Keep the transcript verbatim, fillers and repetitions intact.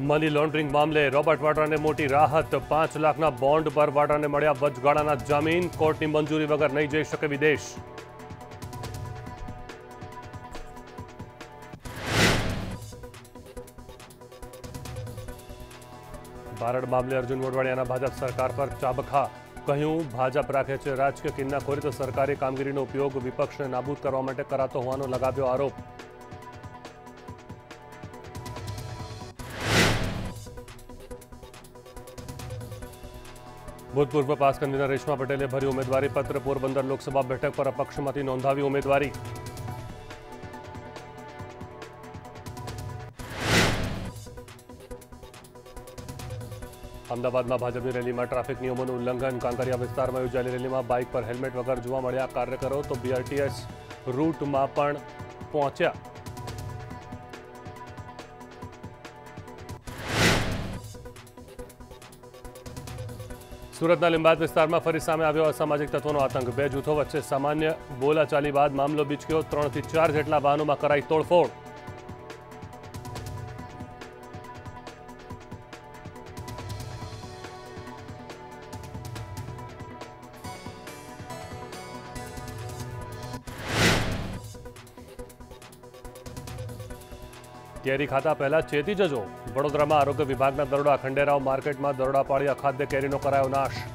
Money laundering मामले Robert Vadra ने मोटी राहत। पांच लाखना बॉन्ड पर वाड्रा ने मळ्या वचगाळाना जामीन। कोर्टनी मंजूरी वगर नहीं जई शके विदेश। बारड मामले अर्जुन मोढवाणियाना भाजप सरकार पर चाबखा। कहूं भाजप राखे छे राजकीय किन्नाखोरी तो सरकारी कामगीरीनो उपयोग विपक्ष ने नाबूद करवा माटे करातो होवानो लगाव्यो आरोप। भूतपूर्व पास कन्वीनर रेशमा पटेले भरी उम्मीदवारी पत्र। पोरबंदर लोकसभा बैठक पर अपक्षमांथी नोंधावी उम्मीदवारी। अमदावाद में भाजपनी रैली में ट्राफिक नियमों उल्लंघन। कांकरिया विस्तार में योजायेली रैली में बाइक पर हेलमेट वगर जोवा मळ्या कार्यकरो तो बीआरटीएस रूट में पण पहुंच्या। सूरतना लिंबात विस्तार में फरी सामे आव्यो असामाजिक तत्वों आतंक। बे जूथों वच्चे सामान्य बोलाचाली बाद मामलो बीचक्यो। त्रण थी चार जेटला वाहनों में कराई तोड़फोड़। केरी खाता पहला चेती जजो। वडोदरा में आरोग्य विभाग ना दरोड़ा। खंडेराव मार्केट में दरोड़ा पाड़ी अखाद्य केरी नो करायो नाश।